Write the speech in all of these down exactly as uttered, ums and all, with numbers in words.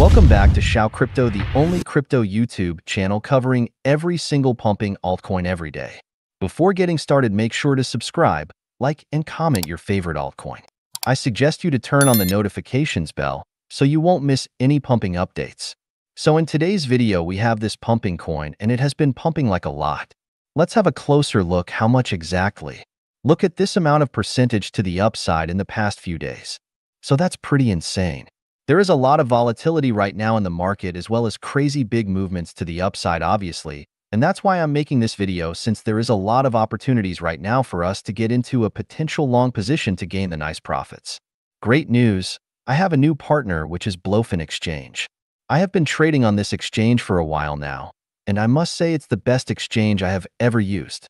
Welcome back to Xiao Crypto, the only crypto YouTube channel covering every single pumping altcoin every day. Before getting started, make sure to subscribe, like, and comment your favorite altcoin. I suggest you to turn on the notifications bell so you won't miss any pumping updates. So in today's video, we have this pumping coin and it has been pumping like a lot. Let's have a closer look how much exactly. Look at this amount of percentage to the upside in the past few days. So that's pretty insane. There is a lot of volatility right now in the market as well as crazy big movements to the upside, obviously. And that's why I'm making this video, since there is a lot of opportunities right now for us to get into a potential long position to gain the nice profits. Great news, I have a new partner, which is Blofin Exchange. I have been trading on this exchange for a while now, and I must say it's the best exchange I have ever used.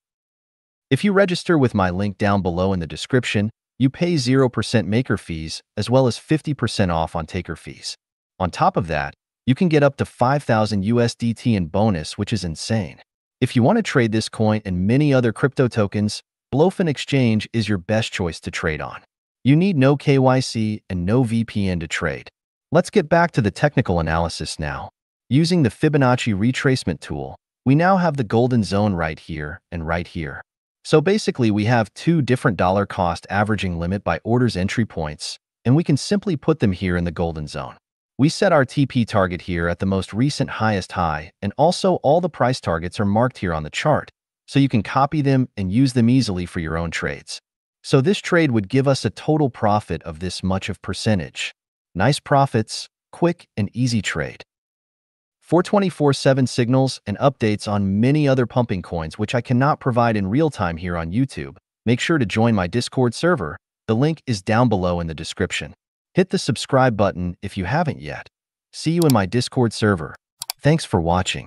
If you register with my link down below in the description, you pay zero percent maker fees as well as fifty percent off on taker fees. On top of that, you can get up to five thousand U S D T in bonus, which is insane. If you want to trade this coin and many other crypto tokens, Blofin Exchange is your best choice to trade on. You need no K Y C and no V P N to trade. Let's get back to the technical analysis now. Using the Fibonacci retracement tool, we now have the golden zone right here and right here. So basically, we have two different dollar cost averaging limit by orders entry points, and we can simply put them here in the golden zone. We set our T P target here at the most recent highest high, and also all the price targets are marked here on the chart, so you can copy them and use them easily for your own trades. So this trade would give us a total profit of this much of percentage. Nice profits, quick and easy trade. For twenty-four seven signals and updates on many other pumping coins which I cannot provide in real time here on YouTube, make sure to join my Discord server. The link is down below in the description. Hit the subscribe button if you haven't yet. See you in my Discord server. Thanks for watching.